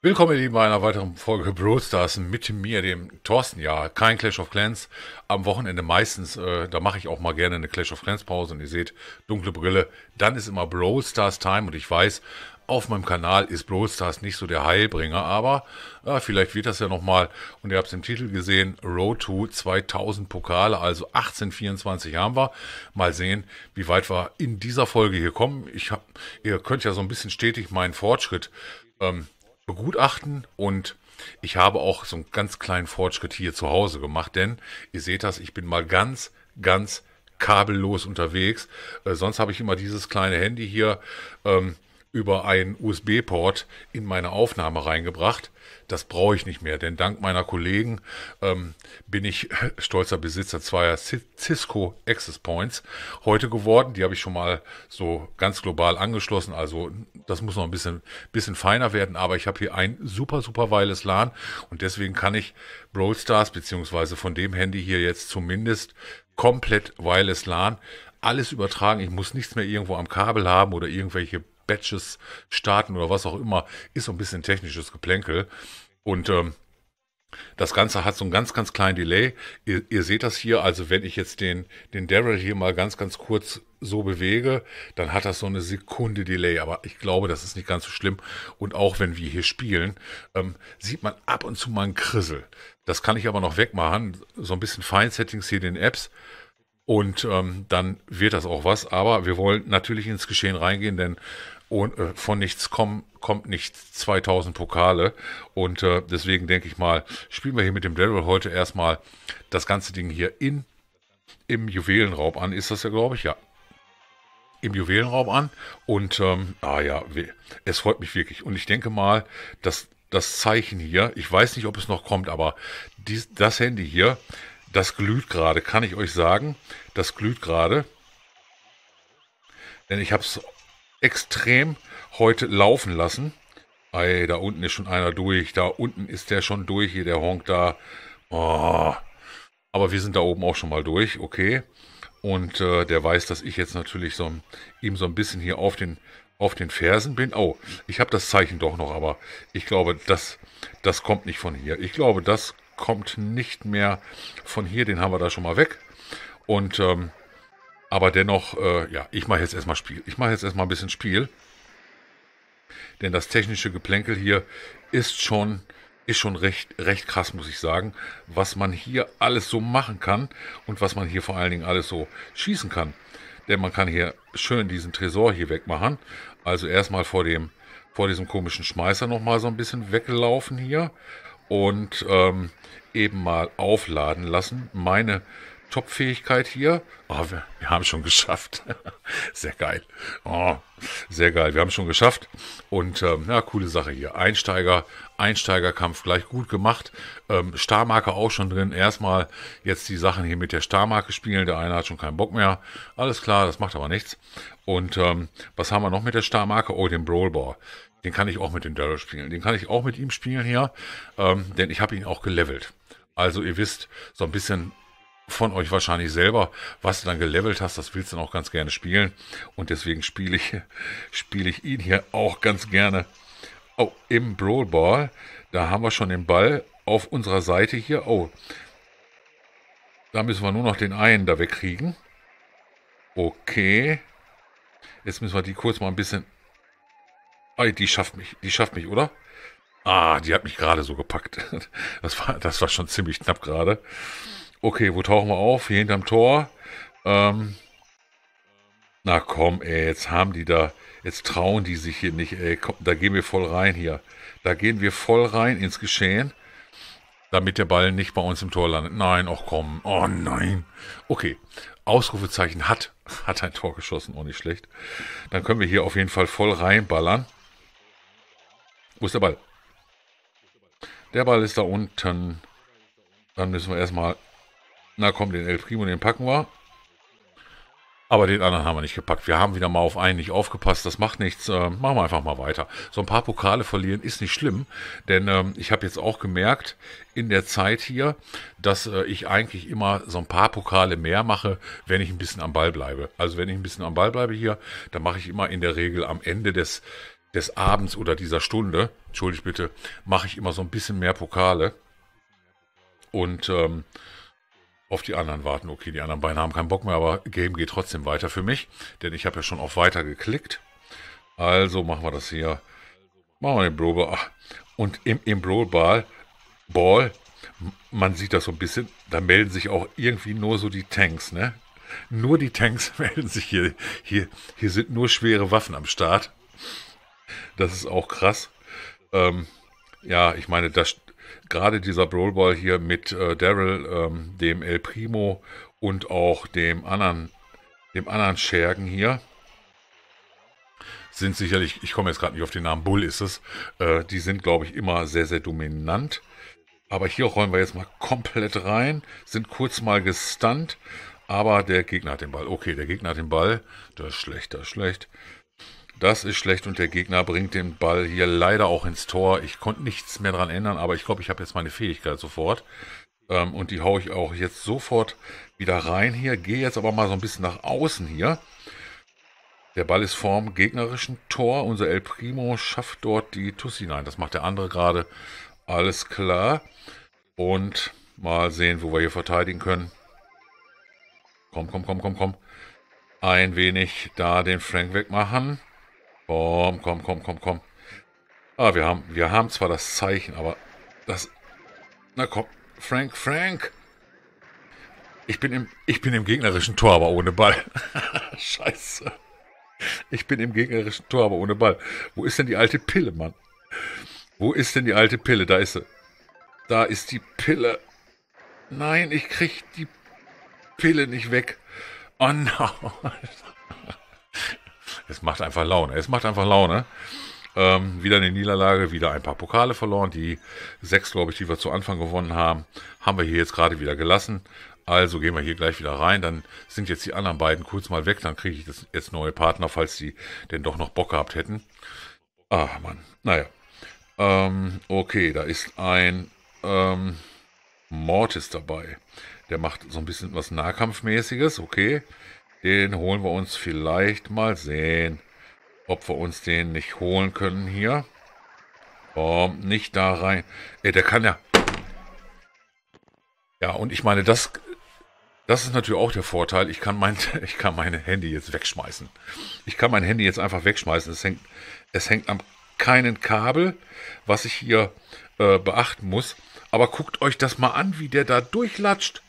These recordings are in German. Willkommen, ihr Lieben, bei einer weiteren Folge Brawl Stars mit mir, dem Thorsten. Ja, kein Clash of Clans, am Wochenende meistens, da mache ich auch mal gerne eine Clash of Clans Pause und ihr seht, dunkle Brille, dann ist immer Brawl Stars Time und ich weiß, auf meinem Kanal ist Brawl Stars nicht so der Heilbringer, aber vielleicht wird das ja nochmal. Und ihr habt es im Titel gesehen, Road to 2000 Pokale, also 1824 haben wir. Mal sehen, wie weit wir in dieser Folge hier kommen. Ihr könnt ja so ein bisschen stetig meinen Fortschritt begutachten und ich habe auch so einen ganz kleinen Fortschritt hier zu Hause gemacht, denn ihr seht das, ich bin mal ganz, ganz kabellos unterwegs. Sonst habe ich immer dieses kleine Handy hier über einen USB-Port in meine Aufnahme reingebracht. Das brauche ich nicht mehr, denn dank meiner Kollegen bin ich stolzer Besitzer zweier Cisco Access Points heute geworden. Die habe ich schon mal so ganz global angeschlossen, also das muss noch ein bisschen feiner werden, aber ich habe hier ein super, super weiles LAN und deswegen kann ich Brawl Stars beziehungsweise von dem Handy hier jetzt zumindest komplett wireless LAN alles übertragen. Ich muss nichts mehr irgendwo am Kabel haben oder irgendwelche Batches starten oder was auch immer, ist so ein bisschen technisches Geplänkel und das Ganze hat so einen ganz, ganz kleinen Delay. Ihr seht das hier, also wenn ich jetzt den Daryl hier mal ganz, ganz kurz so bewege, dann hat das so eine Sekunde Delay, aber ich glaube, das ist nicht ganz so schlimm und auch wenn wir hier spielen, sieht man ab und zu mal einen Krissel. Das kann ich aber noch wegmachen, so ein bisschen Feinsettings hier in den Apps. Und dann wird das auch was, aber wir wollen natürlich ins Geschehen reingehen, denn von nichts kommt nichts 2000 Pokale und deswegen denke ich mal, spielen wir hier mit dem Daryl heute erstmal das ganze Ding hier im Juwelenraub an, ist das ja, glaube ich, ja. Im Juwelenraub an und ja, es freut mich wirklich und ich denke mal, dass das Zeichen hier, ich weiß nicht, ob es noch kommt, aber das Handy hier, das glüht gerade, kann ich euch sagen. Das glüht gerade. Denn ich habe es extrem heute laufen lassen. Ei, da unten ist schon einer durch. Da unten ist der schon durch. Hier der Honk da. Oh. Aber wir sind da oben auch schon mal durch. Okay. Und der weiß, dass ich jetzt natürlich ihm so ein bisschen hier auf den Fersen bin. Oh, ich habe das Zeichen doch noch. Aber ich glaube, das kommt nicht von hier. Ich glaube, das kommt nicht mehr von hier, den haben wir da schon mal weg. Und aber dennoch, ja, ich mache jetzt erstmal Spiel. Ich mache jetzt erstmal ein bisschen Spiel. Denn das technische Geplänkel hier ist schon recht krass, muss ich sagen, was man hier alles so machen kann und was man hier vor allen Dingen alles so schießen kann. Denn man kann hier schön diesen Tresor hier wegmachen. Also erstmal vor diesem komischen Schmeißer nochmal so ein bisschen weglaufen hier. Und eben mal aufladen lassen. Meine Top-Fähigkeit hier. Oh, wir haben schon geschafft. Sehr geil. Oh, sehr geil. Wir haben schon geschafft. Und ja, coole Sache hier. Einsteigerkampf gleich gut gemacht. Starmarke auch schon drin. Erstmal jetzt die Sachen hier mit der Starmarke spielen. Der eine hat schon keinen Bock mehr. Alles klar, das macht aber nichts. Und was haben wir noch mit der Starmarke? Oh, den Brawl Ball. Den kann ich auch mit dem Daryl spielen. Den kann ich auch mit ihm spielen hier. Denn ich habe ihn auch gelevelt. Also ihr wisst so ein bisschen von euch wahrscheinlich selber, was du dann gelevelt hast. Das willst du dann auch ganz gerne spielen. Und deswegen spiele ich ihn hier auch ganz gerne. Oh, im Brawl Ball. Da haben wir schon den Ball auf unserer Seite hier. Oh, da müssen wir nur noch den einen da wegkriegen. Okay. Jetzt müssen wir die kurz mal ein bisschen... Die schafft mich, oder? Ah, die hat mich gerade so gepackt. Das war schon ziemlich knapp gerade. Okay, wo tauchen wir auf? Hier hinterm Tor. Na komm, ey, jetzt haben die da... Jetzt trauen die sich hier nicht, ey. Komm, da gehen wir voll rein hier. Da gehen wir voll rein ins Geschehen. Damit der Ball nicht bei uns im Tor landet. Nein, ach komm. Oh nein. Okay, Ausrufezeichen hat ein Tor geschossen. Auch nicht schlecht. Dann können wir hier auf jeden Fall voll reinballern. Wo ist der Ball? Der Ball ist da unten. Dann müssen wir erstmal... Na komm, den El Primo, den packen wir. Aber den anderen haben wir nicht gepackt. Wir haben wieder mal auf einen nicht aufgepasst. Das macht nichts. Machen wir einfach mal weiter. So ein paar Pokale verlieren ist nicht schlimm. Denn ich habe jetzt auch gemerkt in der Zeit hier, dass ich eigentlich immer so ein paar Pokale mehr mache, wenn ich ein bisschen am Ball bleibe. Also wenn ich ein bisschen am Ball bleibe hier, dann mache ich immer in der Regel am Ende des des Abends oder dieser Stunde, entschuldigt bitte, mache ich immer so ein bisschen mehr Pokale und auf die anderen warten. Okay, die anderen beiden haben keinen Bock mehr, aber Game geht trotzdem weiter für mich, denn ich habe ja schon auf Weiter geklickt. Also machen wir das hier. Machen wir den Brawl. Und im Brawl Ball, man sieht das so ein bisschen, da melden sich auch irgendwie nur so die Tanks, ne? Nur die Tanks melden sich hier. Hier sind nur schwere Waffen am Start. Das ist auch krass. Ja, ich meine, gerade dieser Brawl Ball hier mit Daryl, dem El Primo und auch dem anderen Schergen hier, sind sicherlich, ich komme jetzt gerade nicht auf den Namen, Bull ist es, die sind, glaube ich, immer sehr, sehr dominant. Aber hier rollen wir jetzt mal komplett rein, sind kurz mal gestunt, aber der Gegner hat den Ball. Okay, der Gegner hat den Ball, das ist schlecht, das ist schlecht. Das ist schlecht und der Gegner bringt den Ball hier leider auch ins Tor. Ich konnte nichts mehr dran ändern, aber ich glaube, ich habe jetzt meine Fähigkeit sofort. Und die haue ich auch jetzt sofort wieder rein hier. Gehe jetzt aber mal so ein bisschen nach außen hier. Der Ball ist vorm gegnerischen Tor. Unser El Primo schafft dort die Tussi. Nein, das macht der andere gerade. Alles klar. Und mal sehen, wo wir hier verteidigen können. Komm, komm, komm, komm, komm. Ein wenig da den Frank wegmachen. Komm, komm, komm, komm, komm. Ah, wir haben zwar das Zeichen, aber das... Na komm, Frank, Frank! Ich bin im gegnerischen Tor, aber ohne Ball. Scheiße. Ich bin im gegnerischen Tor, aber ohne Ball. Wo ist denn die alte Pille, Mann? Wo ist denn die alte Pille? Da ist sie. Da ist die Pille. Nein, ich krieg die Pille nicht weg. Oh no. Es macht einfach Laune. Es macht einfach Laune. Wieder eine Niederlage, wieder ein paar Pokale verloren. Die 6, glaube ich, die wir zu Anfang gewonnen haben, haben wir hier jetzt gerade wieder gelassen. Also gehen wir hier gleich wieder rein. Dann sind jetzt die anderen beiden kurz mal weg. Dann kriege ich das jetzt neue Partner, falls die denn doch noch Bock gehabt hätten. Ah, Mann. Naja. Okay, da ist ein Mortis dabei. Der macht so ein bisschen was Nahkampfmäßiges. Okay. Den holen wir uns vielleicht, mal sehen, ob wir uns den nicht holen können hier. Oh, nicht da rein. Ey, der kann ja... Ja, und ich meine, das ist natürlich auch der Vorteil. Ich kann mein Handy jetzt wegschmeißen. Ich kann mein Handy jetzt einfach wegschmeißen. Es hängt an keinem Kabel, was ich hier beachten muss. Aber guckt euch das mal an, wie der da durchlatscht.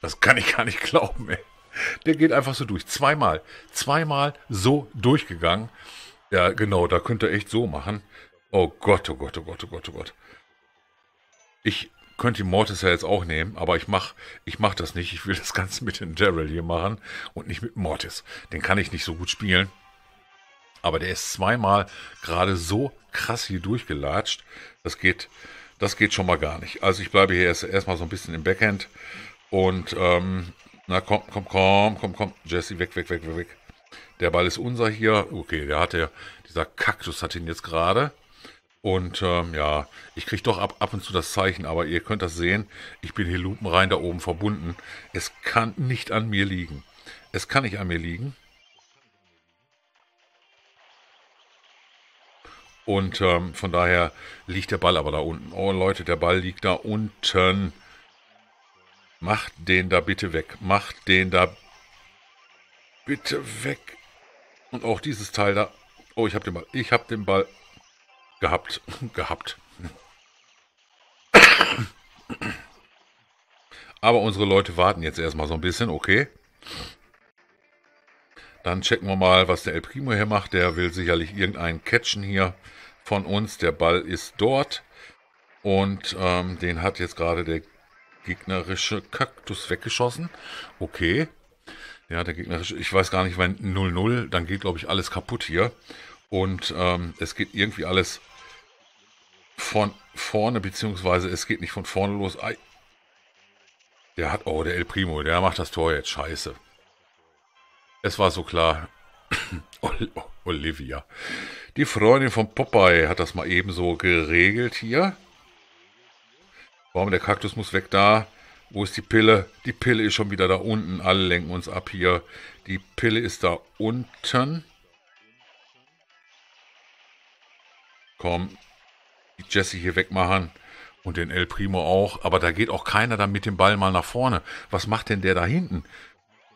Das kann ich gar nicht glauben, ey. Der geht einfach so durch. Zweimal so durchgegangen. Ja, genau, da könnt ihr echt so machen. Oh Gott, oh Gott, oh Gott, oh Gott, oh Gott. Ich könnte die Mortis ja jetzt auch nehmen, aber ich mach das nicht. Ich will das Ganze mit dem Daryl hier machen und nicht mit Mortis. Den kann ich nicht so gut spielen. Aber der ist zweimal gerade so krass hier durchgelatscht. Das geht schon mal gar nicht. Also ich bleibe hier erstmal so ein bisschen im Backend und... Na komm, komm, komm, komm, komm. Jesse, weg, weg, weg, weg, weg. Der Ball ist unser hier. Okay, dieser Kaktus hat ihn jetzt gerade. Und ja, ich kriege doch ab und zu das Zeichen, aber ihr könnt das sehen. Ich bin hier lupenrein da oben verbunden. Es kann nicht an mir liegen. Es kann nicht an mir liegen. Und von daher liegt der Ball aber da unten. Oh Leute, der Ball liegt da unten. Macht den da bitte weg. Macht den da bitte weg. Und auch dieses Teil da. Oh, ich habe den Ball. Ich habe den Ball gehabt. Aber unsere Leute warten jetzt erstmal so ein bisschen. Okay. Dann checken wir mal, was der El Primo hier macht. Der will sicherlich irgendeinen catchen hier von uns. Der Ball ist dort. Und den hat jetzt gerade der gegnerische Kaktus weggeschossen. Okay. Ja, der gegnerische... Ich weiß gar nicht, wenn 0-0, dann geht, glaube ich, alles kaputt hier. Und es geht irgendwie alles von vorne, beziehungsweise es geht nicht von vorne los. Der hat... Oh, der El Primo, der macht das Tor jetzt. Scheiße. Es war so klar. Olivia. Die Freundin von Popeye hat das mal eben so geregelt hier. Warum, der Kaktus muss weg da. Wo ist die Pille? Die Pille ist schon wieder da unten. Alle lenken uns ab hier. Die Pille ist da unten. Komm, die Jesse hier wegmachen und den El Primo auch. Aber da geht auch keiner dann mit dem Ball mal nach vorne. Was macht denn der da hinten?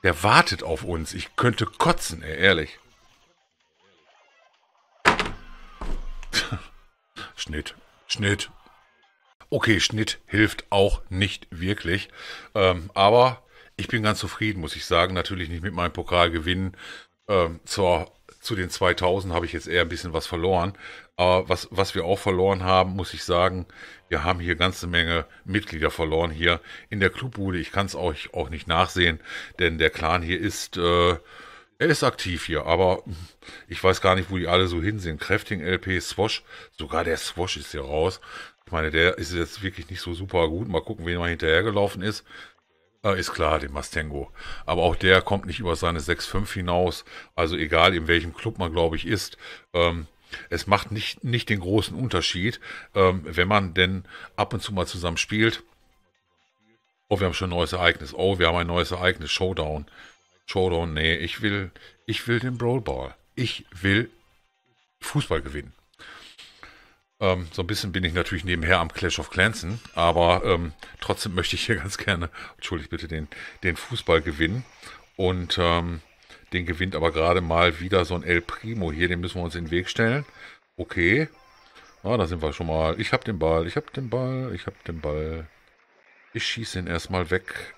Der wartet auf uns. Ich könnte kotzen, ey, ehrlich. Schnitt. Schnitt. Okay, Schnitt hilft auch nicht wirklich. Aber ich bin ganz zufrieden, muss ich sagen. Natürlich nicht mit meinem Pokal gewinnen. Zu den 2000 habe ich jetzt eher ein bisschen was verloren. Aber was wir auch verloren haben, muss ich sagen, wir haben hier ganze Menge Mitglieder verloren hier in der Clubbude. Ich kann es euch auch nicht nachsehen, denn der Clan hier ist... Er ist aktiv hier, aber ich weiß gar nicht, wo die alle so hin sind. Crafting, LP, Swash. Sogar der Swash ist hier raus. Ich meine, der ist jetzt wirklich nicht so super gut. Mal gucken, wen mal hinterhergelaufen ist. Ist klar, den Mastengo. Aber auch der kommt nicht über seine 6,5 hinaus. Also egal, in welchem Club man, glaube ich, ist. Es macht nicht den großen Unterschied, wenn man denn ab und zu mal zusammen spielt. Oh, wir haben schon ein neues Ereignis. Oh, wir haben ein neues Ereignis. Showdown. Showdown, nee, ich will den Brawl Ball. Ich will Fußball gewinnen. So ein bisschen bin ich natürlich nebenher am Clash of Clans, aber trotzdem möchte ich hier ganz gerne, entschuldigt bitte, den Fußball gewinnen. Und den gewinnt aber gerade mal wieder so ein El Primo hier, den müssen wir uns in den Weg stellen. Okay, ah, da sind wir schon mal. Ich habe den Ball, ich habe den Ball, ich habe den Ball. Ich schieße ihn erstmal weg.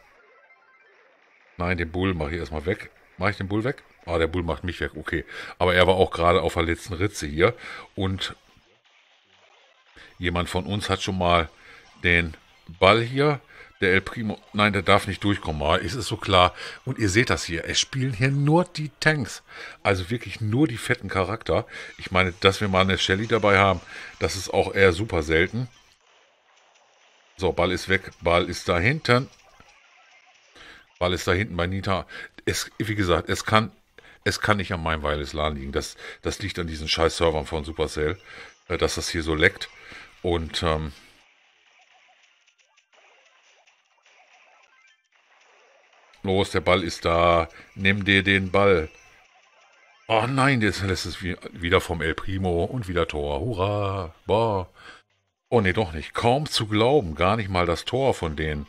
Nein, den Bull mache ich erstmal weg. Mache ich den Bull weg? Ah, der Bull macht mich weg. Okay. Aber er war auch gerade auf der letzten Ritze hier. Und jemand von uns hat schon mal den Ball hier. Der El Primo... Nein, der darf nicht durchkommen. Ah, ist es so klar. Und ihr seht das hier. Es spielen hier nur die Tanks. Also wirklich nur die fetten Charakter. Ich meine, dass wir mal eine Shelly dabei haben, das ist auch eher super selten. So, Ball ist weg. Ball ist da hinten. Weil es da hinten bei Nita, wie gesagt, es kann nicht an meinem Wireless-LAN liegen. Das liegt an diesen scheiß Servern von Supercell, dass das hier so leckt. Und los, der Ball ist da. Nimm dir den Ball. Oh nein, das lässt es wieder vom El Primo und wieder Tor. Hurra! Boah. Oh nee, doch nicht. Kaum zu glauben. Gar nicht mal das Tor von denen.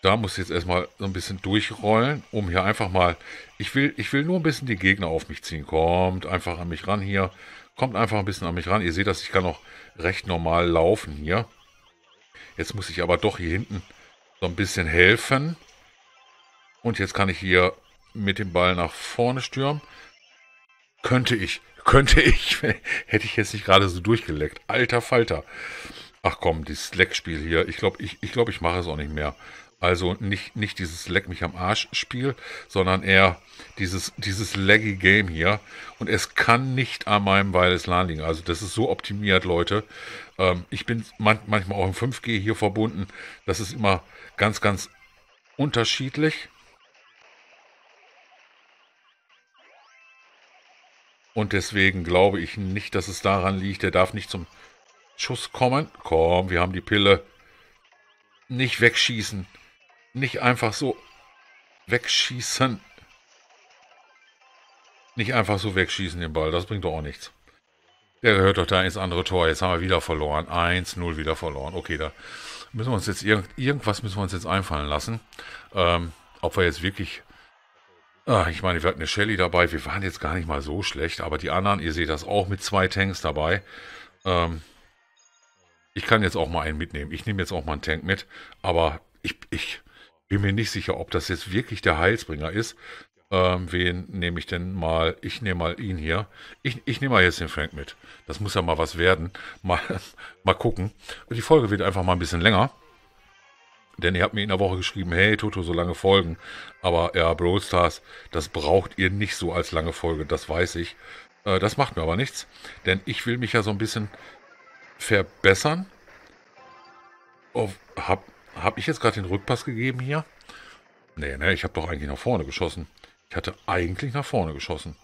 Da muss ich jetzt erstmal so ein bisschen durchrollen, um hier einfach mal... Ich will nur ein bisschen die Gegner auf mich ziehen. Kommt einfach an mich ran hier. Kommt einfach ein bisschen an mich ran. Ihr seht das, ich kann auch recht normal laufen hier. Jetzt muss ich aber doch hier hinten so ein bisschen helfen. Und jetzt kann ich hier mit dem Ball nach vorne stürmen. Könnte ich. Hätte ich jetzt nicht gerade so durchgeleckt. Alter Falter. Ach komm, dieses Leckspiel hier. Ich glaube, ich mache es auch nicht mehr. Also nicht dieses Leck mich am Arsch-Spiel, sondern eher dieses laggy Game hier. Und es kann nicht an meinem Wireless-LAN liegen. Also das ist so optimiert, Leute. Ich bin manchmal auch im 5G hier verbunden. Das ist immer ganz, ganz unterschiedlich. Und deswegen glaube ich nicht, dass es daran liegt. Der darf nicht zum Schuss kommen. Komm, wir haben die Pille. Nicht wegschießen. Nicht einfach so wegschießen. Nicht einfach so wegschießen den Ball. Das bringt doch auch nichts. Der gehört doch da ins andere Tor. Jetzt haben wir wieder verloren. 1-0 wieder verloren. Okay, da müssen wir uns jetzt irgendwas einfallen lassen. Ob wir jetzt wirklich... Ich meine, wir hatten eine Shelly dabei. Wir waren jetzt gar nicht mal so schlecht. Aber die anderen, ihr seht das auch mit 2 Tanks dabei. Ich kann jetzt auch mal einen mitnehmen. Ich nehme jetzt auch mal einen Tank mit. Aber... Ich bin mir nicht sicher, ob das jetzt wirklich der Heilsbringer ist. Wen nehme ich denn mal? Ich nehme mal ihn hier. Ich nehme mal jetzt den Frank mit. Das muss ja mal was werden. Mal gucken. Die Folge wird einfach mal ein bisschen länger. Denn ihr habt mir in der Woche geschrieben, hey Toto, so lange Folgen. Aber ja, Brawl Stars, das braucht ihr nicht so als lange Folge. Das weiß ich. Das macht mir aber nichts. Denn ich will mich ja so ein bisschen verbessern. Habe ich jetzt gerade den Rückpass gegeben hier? Nee, ich habe doch eigentlich nach vorne geschossen. Ich hatte eigentlich nach vorne geschossen.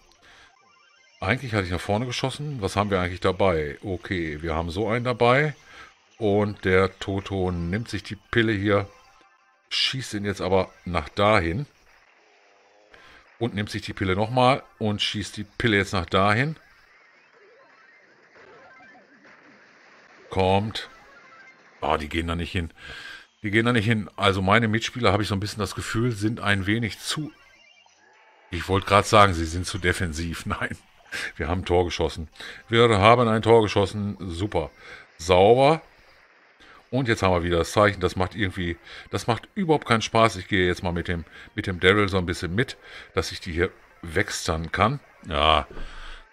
Eigentlich hatte ich nach vorne geschossen. Was haben wir eigentlich dabei? Okay, wir haben so einen dabei. Und der Toto nimmt sich die Pille hier, schießt ihn jetzt aber nach dahin. Und nimmt sich die Pille nochmal und schießt die Pille jetzt nach dahin. kommt. Ah, die gehen da nicht hin. Die gehen da nicht hin. Also meine Mitspieler, habe ich so ein bisschen das Gefühl, sind ein wenig zu... Ich wollte gerade sagen, sie sind zu defensiv. Nein, wir haben ein Tor geschossen. Wir haben ein Tor geschossen. Super. Sauber. Und jetzt haben wir wieder das Zeichen. Das macht irgendwie... Das macht überhaupt keinen Spaß. Ich gehe jetzt mal mit dem Daryl so ein bisschen mit, dass ich die hier wegstern kann. Ja,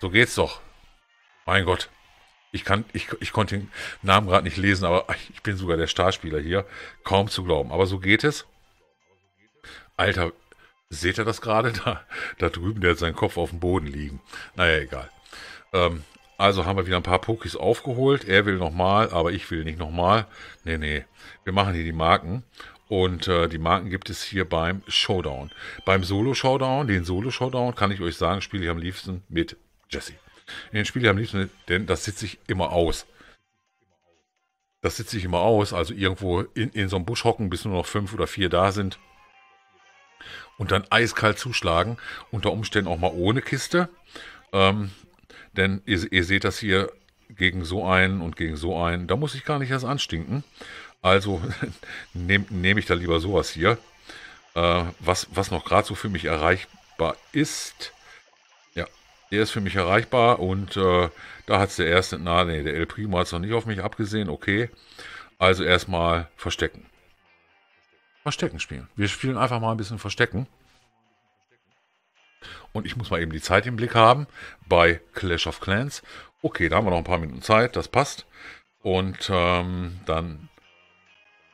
so geht's doch. Mein Gott. Ich konnte den Namen gerade nicht lesen, aber ich bin sogar der Starspieler hier. Kaum zu glauben. Aber so geht es. Alter, seht ihr das gerade? Da drüben, der hat seinen Kopf auf dem Boden liegen. Naja, egal. Also haben wir wieder ein paar Pokis aufgeholt. Er will nochmal, aber ich will nicht nochmal. Nee, nee. Wir machen hier die Marken. Und die Marken gibt es hier beim Showdown. Beim Solo-Showdown, den Solo-Showdown, kann ich euch sagen, spiele ich am liebsten mit Jesse. In den Spielen am liebsten, denn das sitze ich immer aus. Das sitze ich immer aus, also irgendwo in so einem Busch hocken, bis nur noch 5 oder 4 da sind. Und dann eiskalt zuschlagen, unter Umständen auch mal ohne Kiste. Denn ihr seht das hier gegen so einen und gegen so einen, da muss ich gar nicht erst anstinken. Also nehm ich da lieber sowas hier. Was noch gerade so für mich erreichbar ist... Der ist für mich erreichbar und da hat es der erste, der El Primo hat es noch nicht auf mich abgesehen, okay. Also erstmal verstecken. Verstecken spielen. Wir spielen einfach mal ein bisschen Verstecken. Und ich muss mal eben die Zeit im Blick haben bei Clash of Clans. Okay, da haben wir noch ein paar Minuten Zeit, das passt. Und dann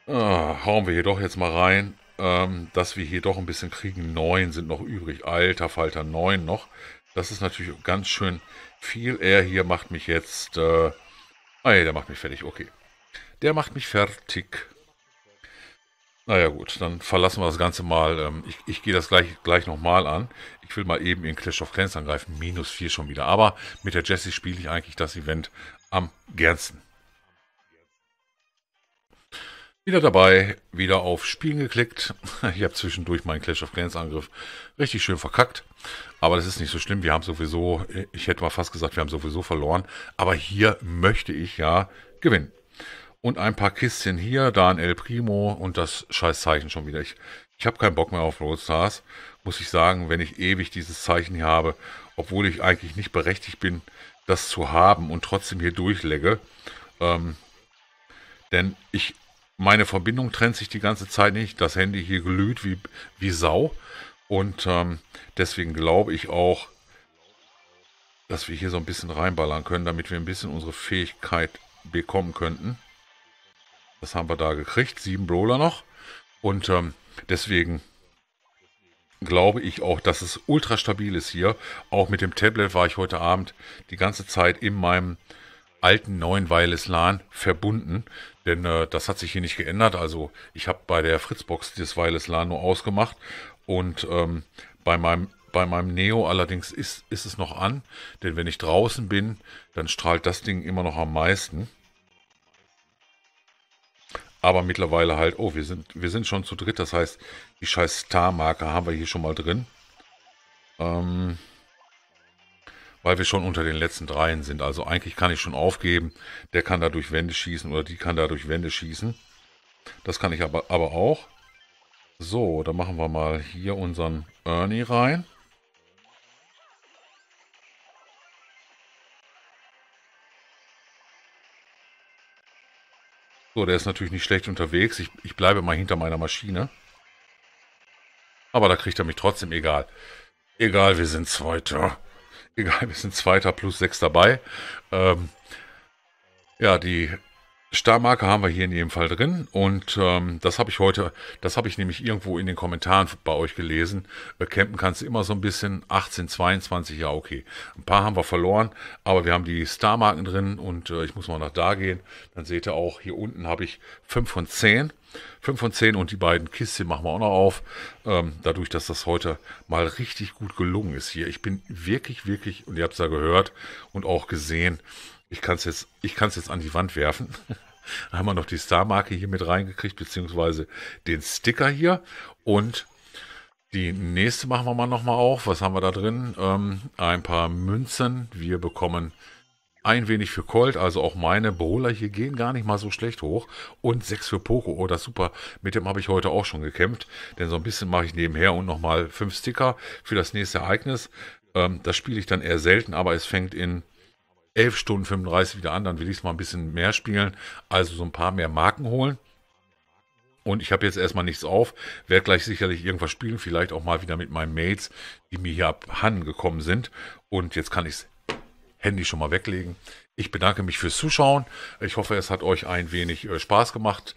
hauen wir hier doch jetzt mal rein, dass wir hier doch ein bisschen kriegen. 9 sind noch übrig. Alter Falter, 9 noch. Das ist natürlich ganz schön viel. Er hier macht mich jetzt... der macht mich fertig. Okay. Der macht mich fertig. Naja gut, dann verlassen wir das Ganze mal. Ich gehe das gleich nochmal an. Ich will mal eben in Clash of Clans angreifen. -4 schon wieder. Aber mit der Jessie spiele ich eigentlich das Event am gernsten. Wieder dabei. Wieder auf Spielen geklickt. Ich habe zwischendurch meinen Clash of Clans Angriff richtig schön verkackt. Aber das ist nicht so schlimm, wir haben sowieso, ich hätte mal fast gesagt, wir haben sowieso verloren. Aber hier möchte ich ja gewinnen. Und ein paar Kistchen hier, da ein El Primo und das Scheißzeichen schon wieder. Ich habe keinen Bock mehr auf Roadstars, muss ich sagen, wenn ich ewig dieses Zeichen hier habe. Obwohl ich eigentlich nicht berechtigt bin, das zu haben und trotzdem hier durchlegge. Denn meine Verbindung trennt sich die ganze Zeit nicht. Das Handy hier glüht wie Sau. Und deswegen glaube ich auch, dass wir hier so ein bisschen reinballern können, damit wir ein bisschen unsere Fähigkeit bekommen könnten. Das haben wir da gekriegt. 7 Brawler noch. Und deswegen glaube ich auch, dass es ultra stabil ist hier. Auch mit dem Tablet war ich heute Abend die ganze Zeit in meinem alten neuen Wireless-LAN verbunden. Denn das hat sich hier nicht geändert. Also ich habe bei der Fritzbox das Wireless-LAN nur ausgemacht. Und bei meinem Neo allerdings ist es noch an, denn wenn ich draußen bin, dann strahlt das Ding immer noch am meisten. Aber mittlerweile halt, oh, wir sind schon zu dritt, das heißt, die scheiß Star-Marke haben wir hier schon mal drin. Weil wir schon unter den letzten 3 sind, also eigentlich kann ich schon aufgeben, der kann da durch Wände schießen oder die kann da durch Wände schießen. Das kann ich aber auch. So, dann machen wir mal hier unseren Ernie rein. So, der ist natürlich nicht schlecht unterwegs. Ich bleibe mal hinter meiner Maschine. Aber da kriegt er mich trotzdem egal. Egal, wir sind Zweiter. Egal, wir sind Zweiter plus 6 dabei. Ja, die... Starmarke haben wir hier in jedem Fall drin und das habe ich nämlich irgendwo in den Kommentaren bei euch gelesen. Campen kannst du immer so ein bisschen, 18, 22, ja okay. Ein paar haben wir verloren, aber wir haben die Starmarken drin und ich muss mal nach da gehen. Dann seht ihr auch, hier unten habe ich 5 von 10. 5 von 10 und die beiden Kisten machen wir auch noch auf. Dadurch, dass das heute mal richtig gut gelungen ist hier. Ich bin wirklich, wirklich, und ihr habt es ja gehört und auch gesehen, ich kann es jetzt an die Wand werfen. Da haben wir noch die Star-Marke hier mit reingekriegt, beziehungsweise den Sticker hier. Und die nächste machen wir mal nochmal auf. Was haben wir da drin? Ein paar Münzen. Wir bekommen ein wenig für Colt, also auch meine Bowler hier gehen gar nicht mal so schlecht hoch. Und 6 für Poco, oh, das ist super. Mit dem habe ich heute auch schon gekämpft, denn so ein bisschen mache ich nebenher und nochmal 5 Sticker für das nächste Ereignis. Das spiele ich dann eher selten, aber es fängt in 11 Stunden 35 wieder an, dann will ich es mal ein bisschen mehr spielen, also so ein paar mehr Marken holen. Und ich habe jetzt erstmal nichts auf, werde gleich sicherlich irgendwas spielen, vielleicht auch mal wieder mit meinen Mates, die mir hier abhanden gekommen sind. Und jetzt kann ich das Handy schon mal weglegen. Ich bedanke mich fürs Zuschauen. Ich hoffe, es hat euch ein wenig Spaß gemacht.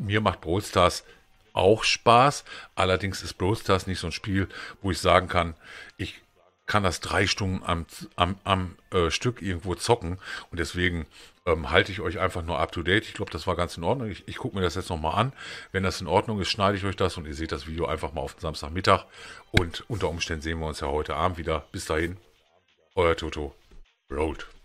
Mir macht Brawl Stars auch Spaß. Allerdings ist Brawl Stars nicht so ein Spiel, wo ich sagen kann, ich kann das 3 Stunden am Stück irgendwo zocken. Und deswegen halte ich euch einfach nur up to date. Ich glaube, das war ganz in Ordnung. Ich gucke mir das jetzt nochmal an. Wenn das in Ordnung ist, schneide ich euch das und ihr seht das Video einfach mal auf den Samstagmittag. Und unter Umständen sehen wir uns ja heute Abend wieder. Bis dahin, euer Toto. Road.